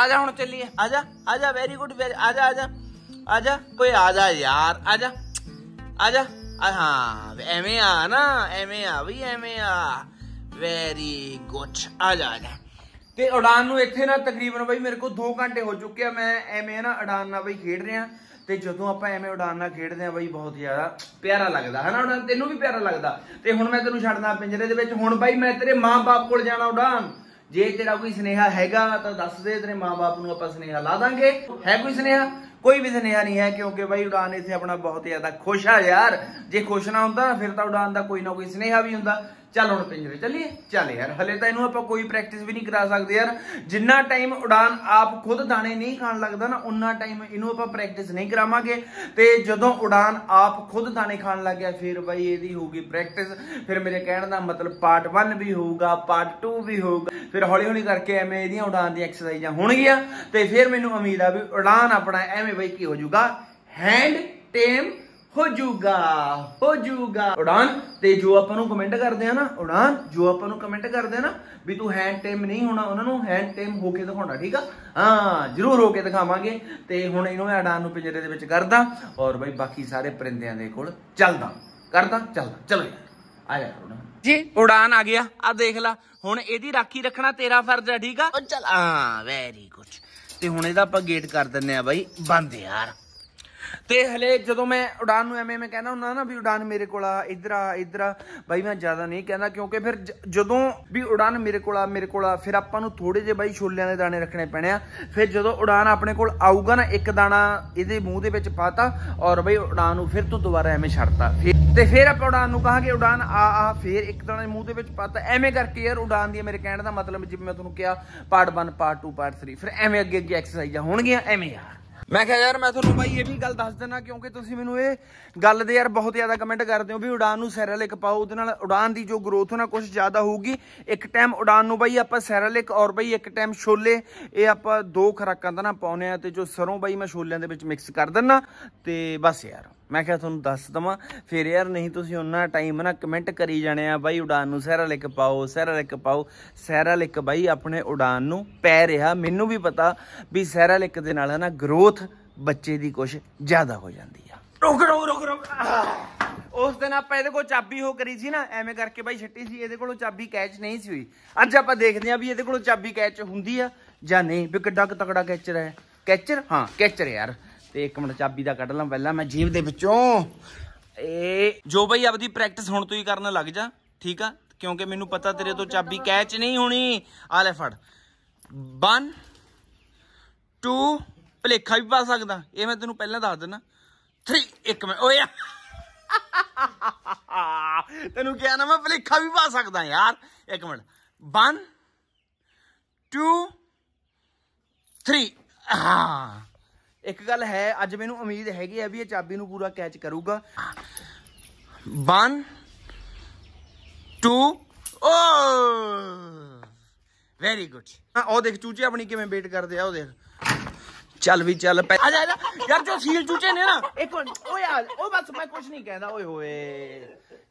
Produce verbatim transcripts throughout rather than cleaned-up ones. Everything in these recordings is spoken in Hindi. आजा हूँ चलिए आजा आजा वेरी गुड वेरी आजा आजा आजा कोई आजा यार आजा आजा हाँ एम ए आ ना एम ए आ भाई एम ए आ वेरी गुड आजा आजा ते उड़ान नू इत्थे ना तकरीबन भाई मेरे को दो घंटे हो चुके हैं मैं एम ए ना उड़ान ना भाई खेड रहे हैं ते जदों आपां एवें उड़ाना खेडदे भाई बहुत ज्यादा प्यारा लगता है ना उड़ान तेनों भी प्यारा लगता ते हुण मैं तेनों छड्डना पिंजरे दे विच हुण भाई मैं तेरे माँ बाप कोल जाना उड़ान जे तेरा कोई स्नेहा हैगा तो दस दे तेरे माँ बाप नूं आपां स्नेहा ला दांगे है कोई स्नेहा कोई भी स्नेहा नहीं है क्योंकि भाई उड़ान इत्थे अपना बहुत ज्यादा खुश है यार जे खुश ना हुंदा फिर तो उड़ान का कोई ना कोई स्नेहा भी हुंदा। चल हुण पिंजरे चलिए चल यार हले तो इन्हू आपां कोई प्रैक्टिस भी नहीं करा सकते यार जिन्ना टाइम उड़ान आप खुद दाने नहीं खान लगता ना उन्ना टाइम इन्हू आपां प्रैक्टिस नहीं करावांगे ते जदों उड़ान आप खुद दाने खान लग गया फिर भाई इहदी होगी प्रैक्टिस फिर मेरे कहने का मतलब पार्ट वन भी होगा पार्ट टू भी होगा फिर हौली हौली करके एवें इहदियां उड़ान दी एक्सरसाइजां होणगियां ते फिर मैनूं उम्मीद आ भी उड़ान अपना एवें भाई की हो जाऊगा हैंड टेम हो जूगा हो जूगा उड़ान ते जो आपू कमेंट करते हैं ना उड़ान जो आपू कमेंट करते हैं ना भी तू हैंड टेम नहीं होना उन्होंने हैंड टेम होके दिखा ठीक है हाँ जरूर होके दिखावे तो हूँ इन्हों मैं उड़ान पिंजरे के करदा और बई बाकी सारे परिंदियां दे कोल चलदा करदा चलदा चलो यार आ जाओ उड़ान जी उड़ान आ गया आ देख ला हुण एदी राखी रखना तेरा फर्ज है ठीक है चल हाँ वेरी गुड ते हुण एदा आपां गेट कर दिंदे आ बई बंद यार ते हले जो मैं उड़ान नूं एवें मैं कहना हुंदा ना भी उड़ान मेरे कोल आ इधर आ इधर आ बई मैं ज्यादा नहीं कहना क्योंकि फिर जदों भी उड़ान मेरे कोल आ मेरे कोल आ फिर आपां नूं थोड़े जे बई छोलियां दे दाने रखने पैणे आ फिर जदों उड़ान अपने कोल आऊगा ना एक दाना इहदे मूँह दे विच पाता और बई उड़ान नूं फिर तूं दोबारा एवें छड्डता ते फिर आपां उड़ान नूं कहांगे उड़ान आ आ फिर एक दाना मूँह दे विच पाता एवें करके यार उड़ान दी मेरे कहण दा मतलब जिवें मैं तुहानूं किहा part one part two part three फिर एवें अगे अगे एक्सरसाइजां होणगीਆਂ एवें यार मैं क्या यार मैं थोड़ा भाई ये भी गल दस देना क्योंकि तुम मैनू ये गल दे यार बहुत ज़्यादा कमेंट करते हो भी उड़ान नू सैरालिक पाओ उहदे उड़ान की जो ग्रोथ ना कुछ ज़्यादा होगी एक टाइम उड़ान नू भाई आप सैरालिक और भाई एक टाइम छोले ये आप दो खुराकां दा ना पाउने आ ते जो सरों भाई मैं छोलियां दे विच मिक्स कर दिंदा ते बस यार मैं क्या तुहानूं दस देवां फिर यार नहीं तुसीं उन्ना टाइम ना कमेंट करी जाने आ भाई उड़ान नू सैरालिक पाओ सैरालिक पाओ सैरालिक भाई अपने उड़ान नू पै रहा मैनू भी पता भी सैरालिक दे नाल ना ग्रोथ बच्चे दी कुछ ज़्यादा हो जाती है। रुक रुक रुक रुक उस दिन आप इहदे कोल चाबी हो करी सी ना एवें करके भाई छट्टी सी इहदे कोलों चाबी कैच नहीं सी हुई अज आप देखते हैं भी इहदे कोलों चाबी कैच हुंदी आ जां नहीं भी किड्डा क तगड़ा कैचर है कैचर हाँ कैचर यार ते एक मिनट चाबी का कढ़ ला पहला मैं जेब दे विचों ए जो भाई आपदी प्रैक्टिस हुण तूं ही करन लग जा ठीक आ क्योंकि मैनूं पता तेरे तो चाबी कैच नहीं होनी आ ले फड़ वन टू भलेखा भी पा सकदा ये मैं तेनूं पहलां दस दिंदा थ्री एक मिनट ओए तेनूं क्या ना मैं भलेखा भी पा सकदा यार एक मिनट वन टू थ्री हाँ एक गल है अज मैनू उम्मीद हैगी है भी ये चाबी नू पूरा कैच करूगा वन टू ओ वेरी गुड हाँ ओ देख चूचे अपनी किवें वेट करदे आ ओ देख चल भी चल आ जा यार जो सील चूचे ने ना एक ओ यार ओ बस मैं कुछ नहीं कहता ओए होए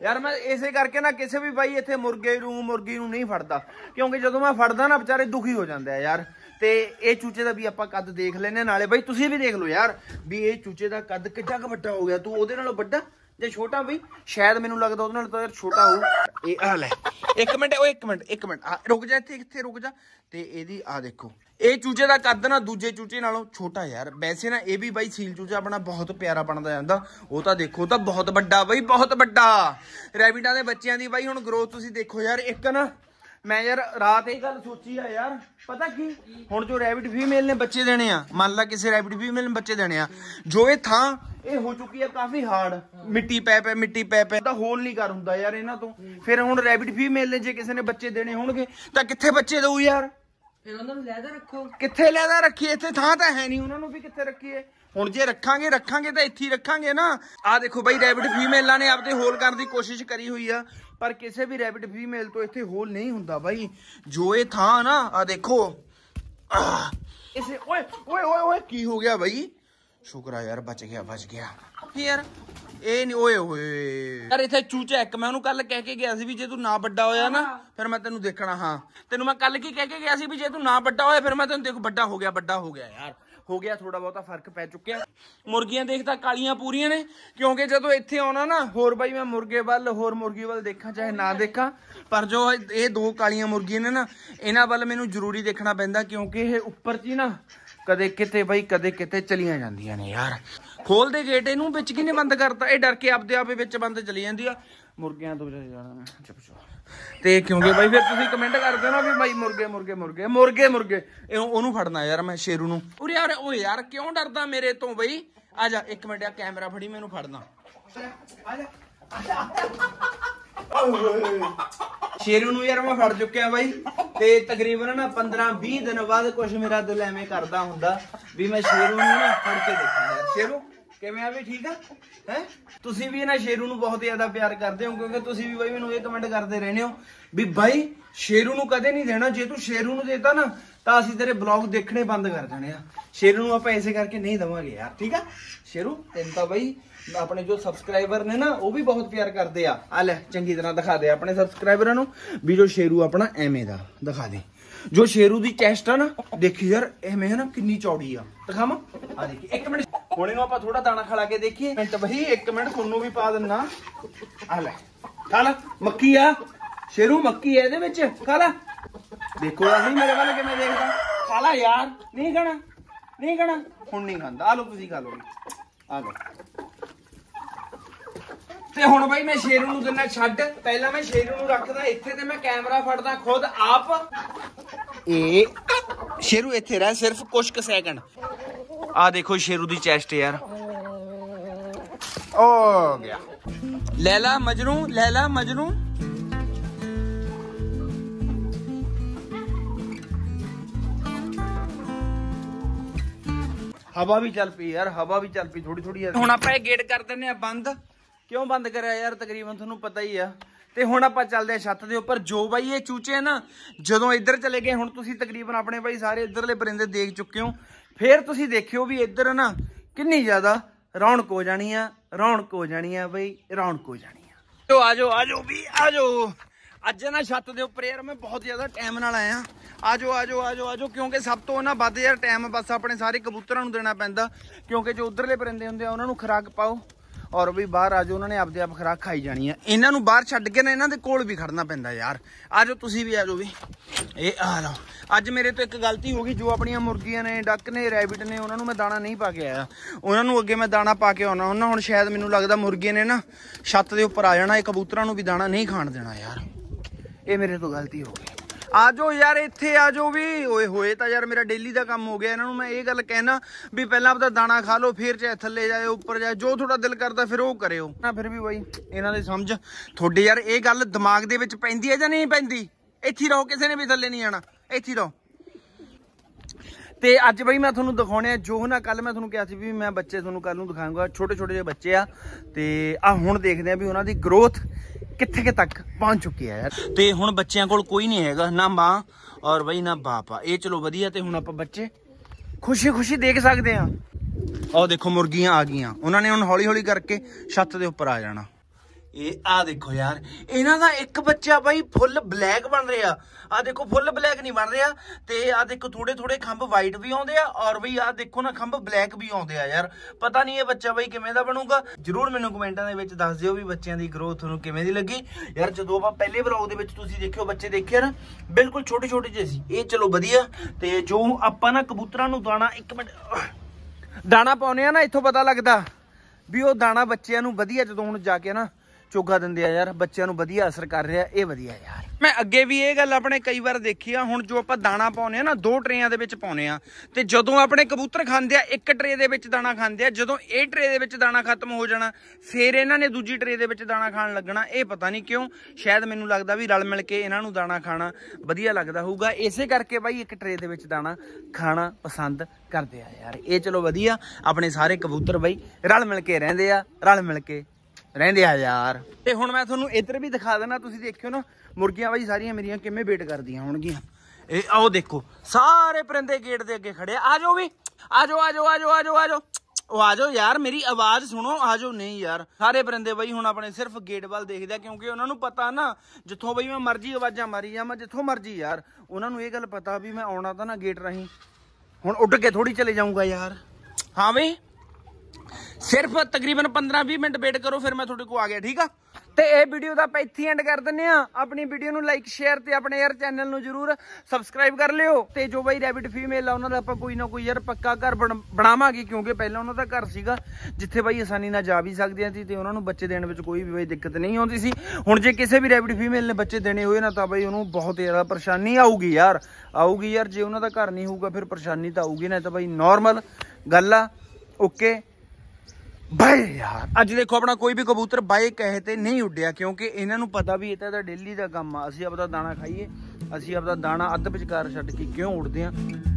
यार मैं इसे करके ना किसी भी भाई इत्थे मुर्गे नू मुर्गी नू नहीं फड़दा क्योंकि जदों मैं फड़दा ना बेचारे दुखी हो जांदे आ यार ते ये चूचे का भी आप कद देख लेने नाले भाई तुसी भी देख लो यार भी ये चूचे का कद कितना क बड़ा हो गया तू ओदे नालों बड़ा जे छोटा भाई शायद मैनू लगता ओदे नाल तो यार छोटा हो ये हाल है एक मिनट ओ एक मिनट एक मिनट रुक जा इत्थे इत्थे रुक जा ते एदी आ देखो ये चूचे का कद ना दूजे चूचे नालों छोटा यार वैसे ना ये भी भाई सील चूचा अपना बहुत प्यारा बनता जाता वो तो देखो तो बहुत बड़ा बई बहुत बड़ा रैबिटां दे बच्चों की बई हुण ग्रोथ तुसी देखो यार एक ना मैं यार रात एक गल सोची है यार पता की हुण जो रैबिट फीमेल ने बच्चे देने आ मान ला किसी रैबिट फीमेल ने बच्चे देने आ जो ये थां ये हो चुकी है काफी हार्ड मिट्टी पै पै मिट्टी पै पै तो होल नहीं कर हुंदा यार इन्हां तो फिर हुण रैबिट फीमेल ने जे किसी ने बच्चे देने होणगे तां कित्थे बच्चे दऊ यार फिर उन्हां नूं लैदा रखो कित्थे लैदा रखिए इत्थे थां तां है नहीं उन्हां नूं भी कित्थे रखिए हुण जे रखांगे रखांगे तां इत्थे रखांगे ना आ देखो बई रैबिट फीमेलां ने आपदे होल करन दी कोशिश करी हुई आ पर किसी भी रैबिट फीमेल तो इत्थे होल नहीं हुंदा भाई जो ये था ना आ देखो इसे ओए ओए ओए ओए की हो गया भाई शुक्र यार बच गया बच गया यार ਇਹ ਨਹੀਂ। ਓਏ ਹੋਏ ਯਾਰ ਇੱਥੇ ਚੂਚਾ ਇੱਕ ਮੈਂ ਉਹਨੂੰ ਕੱਲ ਕਹਿ ਕੇ ਗਿਆ ਸੀ ਵੀ ਜੇ ਤੂੰ ਨਾ ਵੱਡਾ ਹੋਇਆ ਨਾ ਫਿਰ ਮੈਂ ਤੈਨੂੰ ਦੇਖਣਾ। ਹਾਂ ਤੈਨੂੰ ਮੈਂ ਕੱਲ ਕੀ ਕਹਿ ਕੇ ਗਿਆ ਸੀ ਵੀ ਜੇ ਤੂੰ ਨਾ ਵੱਡਾ ਹੋਇਆ ਫਿਰ ਮੈਂ ਤੈਨੂੰ ਦੇਖ। ਵੱਡਾ ਹੋ ਗਿਆ ਵੱਡਾ ਹੋ ਗਿਆ ਯਾਰ ਹੋ ਗਿਆ, ਥੋੜਾ ਬਹੁਤਾ ਫਰਕ ਪੈ ਚੁੱਕਿਆ। ਮੁਰਗੀਆਂ ਦੇਖਦਾ ਕਾਲੀਆਂ ਪੂਰੀਆਂ ਨੇ ਕਿਉਂਕਿ ਜਦੋਂ ਇੱਥੇ ਆਉਣਾ ਨਾ ਹੋਰ ਬਾਈ ਮੈਂ ਮੁਰਗੇ ਵੱਲ ਹੋਰ ਮੁਰਗੀ ਵੱਲ ਦੇਖਾਂ ਚਾਹੇ ਨਾ ਦੇਖਾਂ, ਪਰ ਜੋ ਇਹ ਦੋ ਕਾਲੀਆਂ ਮੁਰਗੀਆਂ ਨੇ ਨਾ ਇਹਨਾਂ ਵੱਲ ਮੈਨੂੰ ਜ਼ਰੂਰੀ ਦੇਖਣਾ ਪੈਂਦਾ ਕਿਉਂਕਿ ਇਹ ਉੱਪਰ ਜੀ ਨਾ ਕਦੇ ਕਿਤੇ ਬਾਈ ਕਦੇ ਕਿਤੇ ਚਲੀਆਂ ਜਾਂਦੀਆਂ ਨੇ ਯਾਰ। ਖੋਲ ਦੇ ਗੇਟ, ਇਹਨੂੰ ਵਿੱਚ ਕਿਹਨੇ ਬੰਦ ਕਰਤਾ? ਇਹ ਡਰ ਕੇ ਆਪਦੇ ਆਪੇ ਵਿੱਚ ਬੰਦ ਚਲੀ ਜਾਂਦੀ ਆ ਮੁਰਗਿਆਂ ਤੋਂ ਜਾਣਾ ਚੁੱਪ ਚੁੱਪ। ਤੇ ਕਿਉਂਕਿ ਬਾਈ ਫਿਰ ਤੁਸੀਂ ਕਮੈਂਟ ਕਰਦੇ ਹੋ ਨਾ ਵੀ ਬਾਈ ਮੁਰਗੇ ਮੁਰਗੇ ਮੁਰਗੇ ਮੁਰਗੇ ਮੁਰਗੇ ਇਹ ਉਹਨੂੰ ਫੜਨਾ ਯਾਰ ਮੈਂ ਸ਼ੇਰੂ ਨੂੰ। ਉਰੇ ਯਾਰ ਓਏ ਯਾਰ ਕਿਉਂ ਡਰਦਾ ਮੇਰੇ ਤੋਂ ਬਈ? ਆ ਜਾ ਇੱਕ ਮਿੰਟ ਆ ਕੈਮਰਾ ਫੜੀ ਮੈਨੂੰ ਫੜਨਾ। ਆ ਜਾ ਸ਼ੇਰੂ ਨੂੰ ਯਾਰ ਮੈਂ ਫੜ ਚੁੱਕਿਆ ਬਾਈ ਤੇ ਤਕਰੀਬਨ ਨਾ ਪੰਦਰਾਂ ਵੀਹ ਦਿਨ ਬਾਅਦ ਕੁਛ ਮੇਰਾ ਦਿਲ ਐਵੇਂ ਕਰਦਾ ਹੁੰਦਾ ਵੀ ਮੈਂ ਸ਼ੇਰੂ ਨੂੰ ਨਾ ਫੜ ਕੇ ਦੇਖਾਂ। ਯਾਰ ਸ਼ੇਰੂ ਕਿਵੇਂ ਆ ਵੀ ਠੀਕ ਆ ਹੈ? ਤੁਸੀਂ ਵੀ ਨਾ ਸ਼ੇਰੂ ਨੂੰ ਬਹੁਤ ਜ਼ਿਆਦਾ ਪਿਆਰ ਕਰਦੇ ਹੋ ਕਿਉਂਕਿ ਤੁਸੀਂ ਵੀ ਬਾਈ ਮੈਨੂੰ ਇਹ ਕਮੈਂਟ ਕਰਦੇ ਰਹਿੰਦੇ ਹੋ ਵੀ ਬਾਈ ਸ਼ੇਰੂ ਨੂੰ ਕਦੇ ਨਹੀਂ ਦੇਣਾ, ਜੇ ਤੂੰ ਸ਼ੇਰੂ ਨੂੰ ਦੇਤਾ ਨਾ ਤਾਂ ਅਸੀਂ ਤੇਰੇ ਬਲੌਗ ਦੇਖਣੇ ਬੰਦ ਕਰ ਜਾਣੇ ਆ। ਸ਼ੇਰੂ ਨੂੰ ਆਪਾਂ ਐਸੇ ਕਰਕੇ ਨਹੀਂ ਦੇਵਾਂਗੇ ਯਾਰ, ਠੀਕ ਆ ਸ਼ੇਰੂ? ਤੈਨੂੰ ਤਾਂ ਬਾਈ ਆਪਣੇ ਜੋ ਸਬਸਕ੍ਰਾਈਬਰ ਨੇ ਨਾ ਉਹ ਵੀ ਬਹੁਤ ਪਿਆਰ ਕਰਦੇ ਆ। ਆ ਲੈ ਚੰਗੀ ਤਰ੍ਹਾਂ ਦਿਖਾ ਦੇ ਆਪਣੇ ਸਬਸਕ੍ਰਾਈਬਰਾਂ ਨੂੰ ਵੀ ਜੋ ਸ਼ੇਰੂ ਆਪਣਾ ਐਵੇਂ ਦਾ ਦਿਖਾ ਦੇ। ਜੋ ਸ਼ੇਰੂ ਦੀ ਚੈਸਟ ਆ ਨਾ ਦੇਖੀ ਯਾਰ ਐਵੇਂ ਨਾ ਕਿੰਨੀ ਚੌੜੀ ਆ, ਦਿਖਾਵਾਂ? ਆ ਦੇਖੀ ਇੱਕ ਮਿੰਟ ਹੁਣੇ ਨੂੰ ਆਪਾਂ ਥੋੜਾ ਦਾਣਾ ਖਾ ਕੇ ਦੇਖੀਏ। ਮਿੰਟ ਬਹੀ ਇੱਕ ਮਿੰਟ ਤੁਹਾਨੂੰ ਵੀ ਪਾ ਦਿੰਨਾ। ਆ ਲੈ ਖਾ ਲੈ, ਮੱਕੀ ਆ ਸ਼ੇਰੂ, ਮੱਕੀ ਆ ਇਹਦੇ ਵਿੱਚ, ਖਾ ਲੈ। ਦੇਖੋ ਅਸੀਂ ਮੇਰੇ ਵੱਲ ਕਿਵੇਂ ਦੇਖਦਾ, ਖਾ ਲੈ ਯਾਰ। ਨਹੀਂ ਖਾਣਾ ਨਹੀਂ ਖਾਣਾ, ਹੁਣ ਨਹੀਂ ਖਾਂਦਾ। ਆ ਲਓ ਤੁਸੀਂ ਖਾ ਲਓ। ਆ ਲਓ ਤੇ ਹੁਣ ਬਾਈ ਮੈਂ ਸ਼ੇਰੂ ਨੂੰ ਦਿੰਨਾ ਛੱਡ। ਪਹਿਲਾਂ ਮੈਂ ਸ਼ੇਰੂ ਨੂੰ ਰੱਖਦਾ ਇੱਥੇ ਤੇ ਮੈਂ ਕੈਮਰਾ ਫੜਦਾ ਖੁਦ ਆਪ। ਇਹ ਸ਼ੇਰੂ ਇੱਥੇ ਰਹਿ ਸਿਰਫ ਕੁਝ ਕੁ ਸੈਕਿੰਡ। ਆ ਦੇਖੋ ਸ਼ੇਰੂ ਦੀ ਚੈਸਟ ਯਾਰ, ਓ ਗਿਆ। ਲੈਲਾ ਮਜਨੂ ਲੈਲਾ ਮਜਨੂ ਹਵਾ ਵੀ ਚੱਲ ਪਈ ਯਾਰ, ਹਵਾ ਵੀ ਚੱਲ ਪਈ ਥੋੜੀ ਥੋੜੀ। ਹੁਣ ਆਪਾਂ ਇਹ ਗੇਟ ਕਰ ਦਿੰਨੇ ਆ ਬੰਦ। ਕਿਉਂ ਬੰਦ ਕਰਿਆ ਯਾਰ? ਤਕਰੀਬਨ ਤੁਹਾਨੂੰ ਪਤਾ ਹੀ ਆ। ਤੇ ਹੁਣ ਆਪਾਂ ਚੱਲਦੇ ਆ ਛੱਤ ਦੇ ਉੱਪਰ। ਜੋ ਬਾਈ ਇਹ ਚੂਚੇ ਨਾ ਜਦੋਂ ਇੱਧਰ ਚਲੇ ਗਏ, ਹੁਣ ਤੁਸੀਂ ਤਕਰੀਬਨ ਆਪਣੇ ਬਾਈ ਸਾਰੇ ਇੱਧਰਲੇ ਪਰਿੰਦੇ ਦੇਖ ਚੁੱਕੇ ਹੋ, ਫੇਰ ਤੁਸੀਂ ਦੇਖਿਓ ਵੀ ਇੱਧਰ ਨਾ ਕਿੰਨੀ ਜ਼ਿਆਦਾ ਰੌਣਕ ਹੋ ਜਾਣੀ ਆ, ਰੌਣਕ ਹੋ ਜਾਣੀ ਆ ਬਈ, ਰੌਣਕ ਹੋ ਜਾਣੀ ਆ। ਤੋ ਆਜੋ ਆਜੋ ਵੀ ਆਜੋ। ਅੱਜ ਨਾ ਛੱਤ ਦੇ ਉੱਪਰ ਯਾਰ ਮੈਂ ਬਹੁਤ ਜ਼ਿਆਦਾ ਟਾਈਮ ਨਾਲ ਆਇਆ। ਆਜੋ ਆਜੋ ਆਜੋ ਆਜੋ ਕਿਉਂਕਿ ਸਭ ਤੋਂ ਨਾ ਵੱਧ ਯਾਰ ਟਾਈਮ ਬਸ ਆਪਣੇ ਸਾਰੇ ਕਬੂਤਰਾਂ ਨੂੰ ਦੇਣਾ ਪੈਂਦਾ ਕਿਉਂਕਿ ਜੋ ਉੱਧਰਲੇ ਪਰਿੰਦੇ ਹੁੰਦੇ ਆ ਉਹਨਾਂ ਨੂੰ ਖੁਰਾਕ ਪਾਓ ਔਰ ਵੀ ਬਾਹਰ ਆਜੋ, ਉਹਨਾਂ ਨੇ ਆਪਦੇ ਆਪ ਖੁਰਾਕ ਖਾਈ ਜਾਣੀ ਆ। ਇਹਨਾਂ ਨੂੰ ਬਾਹਰ ਛੱਡ ਕੇ ਨਾ ਇਹਨਾਂ ਦੇ ਕੋਲ ਵੀ ਖੜਨਾ ਪੈਂਦਾ ਯਾਰ। ਆਜੋ ਤੁਸੀਂ ਵੀ ਆਜੋ ਵੀ। ਇਹ ਆ ਲਓ, ਅੱਜ ਮੇਰੇ ਤੋਂ ਇੱਕ ਗਲਤੀ ਹੋ ਗਈ। ਜੋ ਆਪਣੀਆਂ ਮੁਰਗੀਆਂ ਨੇ, ਡੱਕ ਨੇ, ਰੈਬਿਟ ਨੇ, ਉਹਨਾਂ ਨੂੰ ਮੈਂ ਦਾਣਾ ਨਹੀਂ ਪਾ ਕੇ ਆਇਆ। ਉਹਨਾਂ ਨੂੰ ਅੱਗੇ ਮੈਂ ਦਾਣਾ ਪਾ ਕੇ ਆਉਣਾ ਹੁੰਦਾ। ਹੁਣ ਸ਼ਾਇਦ ਮੈਨੂੰ ਲੱਗਦਾ ਮੁਰਗੀਆਂ ਨੇ ਨਾ ਛੱਤ ਦੇ ਉੱਪਰ ਆ ਜਾਣਾ, ਇਹ ਕਬੂਤਰਾਂ ਨੂੰ ਵੀ ਦਾਣਾ ਨਹੀਂ ਖਾਣ ਦੇਣਾ ਯਾਰ। ਇਹ ਮੇਰੇ ਤੋਂ ਗਲਤੀ ਹੋ ਗਈ। ਆਜੋ ਯਾਰ ਇੱਥੇ ਆਜੋ ਵੀ। ਓਏ ਹੋਏ ਤਾਂ ਯਾਰ ਮੇਰਾ ਡੇਲੀ ਦਾ ਕੰਮ ਹੋ ਗਿਆ। ਇਹਨਾਂ ਨੂੰ ਮੈਂ ਇਹ ਗੱਲ ਕਹਿਣਾ ਵੀ ਪਹਿਲਾਂ ਆਪਦਾ ਦਾਣਾ ਖਾ ਲਓ, ਫਿਰ ਚਾਹੇ ਥੱਲੇ ਜਾਏ ਉੱਪਰ ਜਾਏ ਜੋ ਤੁਹਾਡਾ ਦਿਲ ਕਰਦਾ ਫਿਰ ਉਹ ਕਰਿਓ ਨਾ। ਫਿਰ ਵੀ ਬਾਈ ਇਹਨਾਂ ਦੇ ਸਮਝ ਤੁਹਾਡੇ ਯਾਰ ਇਹ ਗੱਲ ਦਿਮਾਗ ਦੇ ਵਿੱਚ ਪੈਂਦੀ ਹੈ ਜਾਂ ਨਹੀਂ ਪੈਂਦੀ? ਇੱਥੇ ਰਹੋ, ਕਿਸੇ ਨੇ ਵੀ ਥੱਲੇ ਨਹੀਂ ਆਣਾ, ਇੱਥੇ ਰਹੋ। ਤੇ ਅੱਜ ਬਈ ਮੈਂ ਤੁਹਾਨੂੰ ਦਿਖਾਉਣੇ ਆ ਜੋ ਨਾ ਕੱਲ ਮੈਂ ਤੁਹਾਨੂੰ ਕਿਹਾ ਸੀ ਵੀ ਮੈਂ ਬੱਚੇ ਤੁਹਾਨੂੰ ਕੱਲ ਨੂੰ ਦਿਖਾਉਂਗਾ। ਛੋਟੇ ਛੋਟੇ ਜਿਹੇ ਬੱਚੇ ਆ ਤੇ ਆ ਹੁਣ ਦੇਖਦੇ ਆ ਵੀ ਉਹਨਾਂ ਦੀ ਗਰੋਥ ਕਿੱਥੇ ਕਿ ਤੱਕ ਪਹੁੰਚ ਚੁੱਕੀ ਹੈ ਯਾਰ। ਤੇ ਹੁਣ ਬੱਚਿਆਂ ਕੋਲ ਕੋਈ ਨਹੀਂ ਹੈਗਾ, ਨਾ ਮਾਂ ਔਰ ਬਈ ਨਾ ਬਾਪ ਆ। ਇਹ ਚਲੋ ਵਧੀਆ। ਤੇ ਹੁਣ ਆਪਾਂ ਬੱਚੇ ਖੁਸ਼ੀ ਖੁਸ਼ੀ ਦੇਖ ਸਕਦੇ ਆ। ਆਹ ਦੇਖੋ ਮੁਰਗੀਆਂ ਆ ਗਈਆਂ, ਉਹਨਾਂ ਨੇ ਹੁਣ ਹੌਲੀ ਹੌਲੀ ਕਰਕੇ ਛੱਤ ਦੇ ਉੱਪਰ ਆ ਜਾਣਾ। ਇਹ ਆ ਦੇਖੋ ਯਾਰ ਇਹਨਾਂ ਦਾ ਇੱਕ ਬੱਚਾ ਬਾਈ ਫੁੱਲ ਬਲੈਕ ਬਣ ਰਿਹਾ। ਆ ਦੇਖੋ ਫੁੱਲ ਬਲੈਕ ਨਹੀਂ ਬਣ ਰਿਹਾ ਤੇ ਆ ਦੇਖੋ ਥੋੜੇ ਥੋੜੇ ਖੰਭ ਵਾਈਟ ਵੀ ਆਉਂਦੇ ਆ ਔਰ ਬਈ ਆ ਦੇਖੋ ਨਾ ਖੰਭ ਬਲੈਕ ਵੀ ਆਉਂਦੇ ਆ ਯਾਰ। ਪਤਾ ਨਹੀਂ ਇਹ ਬੱਚਾ ਬਾਈ ਕਿਵੇਂ ਦਾ ਬਣੂਗਾ। ਜਰੂਰ ਮੈਨੂੰ ਕਮੈਂਟਾਂ ਦੇ ਵਿੱਚ ਦੱਸ ਦਿਓ ਵੀ ਬੱਚਿਆਂ ਦੀ ਗਰੋਥ ਤੁਹਾਨੂੰ ਕਿਵੇਂ ਦੀ ਲੱਗੀ ਯਾਰ। ਜਦੋਂ ਆਪਾਂ ਪਹਿਲੇ ਵਲੌਗ ਦੇ ਵਿੱਚ ਤੁਸੀਂ ਦੇਖਿਓ ਬੱਚੇ ਦੇਖੇ ਨਾ ਬਿਲਕੁਲ ਛੋਟੇ ਛੋਟੇ ਜਿਹੇ ਸੀ। ਇਹ ਚਲੋ ਵਧੀਆ। ਤੇ ਜੋ ਆਪਾਂ ਨਾ ਕਬੂਤਰਾਂ ਨੂੰ ਦਾਣਾ ਇੱਕ ਮਿੰਟ ਦਾਣਾ ਪਾਉਂਦੇ ਆ ਨਾ, ਇੱਥੋਂ ਪਤਾ ਲੱਗਦਾ ਵੀ ਉਹ ਦਾਣਾ ਬੱਚਿਆਂ ਨੂੰ ਵਧੀਆ ਜਦੋਂ ਹੁਣ ਜਾ ਕੇ ਨਾ ਚੋਗਾ ਦਿੰਦੇ ਆ ਯਾਰ, ਬੱਚਿਆਂ ਨੂੰ ਵਧੀਆ ਅਸਰ ਕਰ ਰਿਹਾ। ਇਹ ਵਧੀਆ ਯਾਰ। ਮੈਂ ਅੱਗੇ ਵੀ ਇਹ ਗੱਲ ਆਪਣੇ ਕਈ ਵਾਰ ਦੇਖੀ ਆ। ਹੁਣ ਜੋ ਆਪਾਂ ਦਾਣਾ ਪਾਉਨੇ ਆ ਨਾ ਦੋ ਟਰੇਆਂ ਦੇ ਵਿੱਚ ਪਾਉਨੇ ਆ ਤੇ ਜਦੋਂ ਆਪਣੇ ਕਬੂਤਰ ਖਾਂਦੇ ਆ ਇੱਕ ਟਰੇ ਦੇ ਵਿੱਚ ਦਾਣਾ ਖਾਂਦੇ ਆ, ਜਦੋਂ ਇਹ ਟਰੇ ਦੇ ਵਿੱਚ ਦਾਣਾ ਖਤਮ ਹੋ ਜਾਣਾ ਫੇਰ ਇਹਨਾਂ ਨੇ ਦੂਜੀ ਟਰੇ ਦੇ ਵਿੱਚ ਦਾਣਾ ਖਾਣ ਲੱਗਣਾ। ਇਹ ਪਤਾ ਨਹੀਂ ਕਿਉਂ, ਸ਼ਾਇਦ ਮੈਨੂੰ ਲੱਗਦਾ ਵੀ ਰਲ ਮਿਲ ਕੇ ਇਹਨਾਂ ਨੂੰ ਦਾਣਾ ਖਾਣਾ ਵਧੀਆ ਲੱਗਦਾ ਹੋਊਗਾ, ਇਸੇ ਕਰਕੇ ਬਾਈ ਇੱਕ ਟਰੇ ਦੇ ਵਿੱਚ ਦਾਣਾ ਖਾਣਾ ਪਸੰਦ ਕਰਦੇ ਆ ਯਾਰ। ਇਹ ਚਲੋ ਵਧੀਆ। ਆਪਣੇ ਸਾਰੇ ਕਬੂਤਰ ਬਾਈ ਰਲ ਮਿਲ ਕੇ ਰਹਿੰਦੇ ਆ, ਰਲ ਮਿਲ ਕੇ ਰਹਿੰਦੇ ਆ ਯਾਰ। ਤੇ ਹੁਣ ਮੈਂ ਤੁਹਾਨੂੰ ਇੱਧਰ ਵੀ ਦਿਖਾ ਦੇਣਾ। ਤੁਸੀਂ ਦੇਖਿਓ ਨਾ ਮੁਰਗੀਆਂ ਬਾਈ ਸਾਰੀਆਂ ਮੇਰੀਆਂ ਕਿਵੇਂ ਵੇਟ ਕਰਦੀਆਂ ਹੋਣਗੀਆਂ। ਇਹ ਆਓ ਦੇਖੋ ਸਾਰੇ ਪਰਿੰਦੇ ਗੇਟ ਦੇ ਅੱਗੇ ਖੜੇ। ਆਜੋ ਵੀ ਆਜੋ ਆਜੋ ਆਜੋ ਆਜੋ ਆਜੋ आ जाओ यार, मेरी आवाज सुनो, आ जाओ। नहीं यार, सारे परिंदे बई हुण अपने सिर्फ गेट वाल देखदे, क्योंकि उन्हां नूं पता ना जिथों बई मैं मर्जी आवाजां मारी जावां, जिथों मर्जी यार, उन्हां नूं इह गल पता भी मैं आउणा तां ना गेट राहीं। हुण उड़ के थोड़ी चले जाऊंगा यार। हाँ बई, सिर्फ तकरीबन पंद्रह बीस मिनट वेट करो, फिर मैं थोड़े को आ गया। ठीक है, तो यह वीडियो का आप इत्थे एंड कर दें। अपनी वीडियो में लाइक शेयर तो अपने यार चैनल में जरूर सबसक्राइब कर लियो। तो जो बई रैबिट फीमेल आ, उन्होंने आप कोई ना कोई यार पक्का घर बन बनावे, क्योंकि पहले उन्होंने घर सीगा जिथे बई आसानी ना जा भी सकती थी, तो उन्होंने बच्चे देने में कोई भी बई दिक्कत नहीं आती सी। हुण जे किसी भी रैबिट फीमेल ने बच्चे देने होए ना, तो बई उन्होंने बहुत ज़्यादा परेशानी आऊगी यार, आऊगी यार। जे उन्होंने घर नहीं होगा फिर परेशानी तो आऊगी ना, तो बई नॉर्मल गल आ। ओके भाई यार, अज देखो अपना कोई भी कबूतर बाई कहे तो नहीं उड्या, क्योंकि इन्होंने पता भी इतना डेली का काम आ। असी अपना दाना खाइए, असी अपना दाना अद्ध विचकार छड्ड के क्यों उड़ते हैं।